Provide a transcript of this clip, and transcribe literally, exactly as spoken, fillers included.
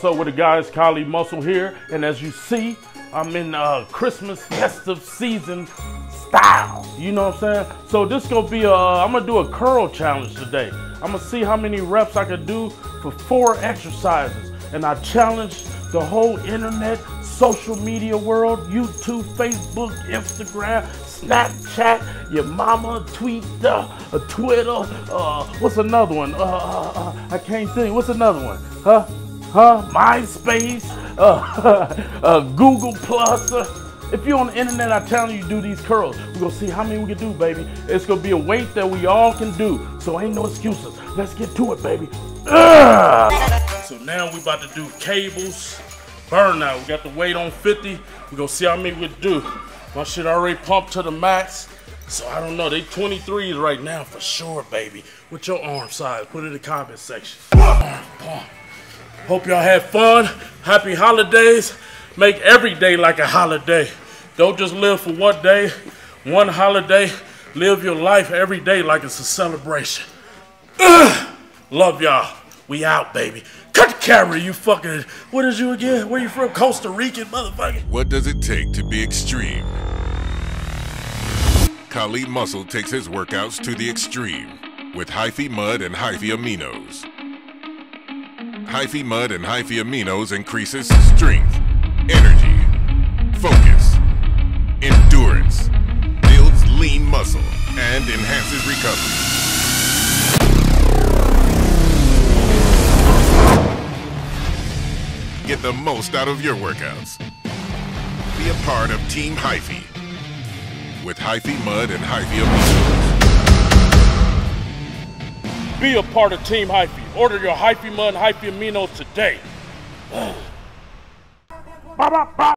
What's up with the guys? Kali Muscle here, and as you see, I'm in uh, Christmas festive season style. You know what I'm saying? So this gonna be a, I'm gonna do a curl challenge today. I'm gonna see how many reps I can do for four exercises, and I challenge the whole internet, social media world, YouTube, Facebook, Instagram, Snapchat, your mama, tweet, uh, Twitter, uh, what's another one? Uh, uh, uh, I can't think, what's another one? Huh? Huh? MySpace, uh, uh, Google Plus. Uh, if you're on the internet, I tell you, you do these curls. We're gonna see how many we can do, baby. It's gonna be a weight that we all can do, so ain't no excuses. Let's get to it, baby. Ugh! So now we about to do cables, burnout. We got the weight on fifty. We gonna see how many we do. My shit already pumped to the max. So I don't know, they twenty-threes right now for sure, baby. What's your arm size? Put it in the comment section. Arm pump. Hope y'all had fun. Happy holidays. Make every day like a holiday. Don't just live for one day, one holiday. Live your life every day like it's a celebration. Ugh. Love y'all. We out, baby. Cut the camera, you fucking. What is you again? Where you from? Costa Rican, motherfucker. What does it take to be extreme? Kali Muscle takes his workouts to the extreme with Hyphy Mud and Hyphy Aminos. Hyphy Mud and Hyphy Aminos increases strength, energy, focus, endurance, builds lean muscle, and enhances recovery. Get the most out of your workouts. Be a part of Team Hyphy with Hyphy Mud and Hyphy Aminos. Be a part of Team Hyphy. Order your Hyphy Mud and Hyphy Aminos today.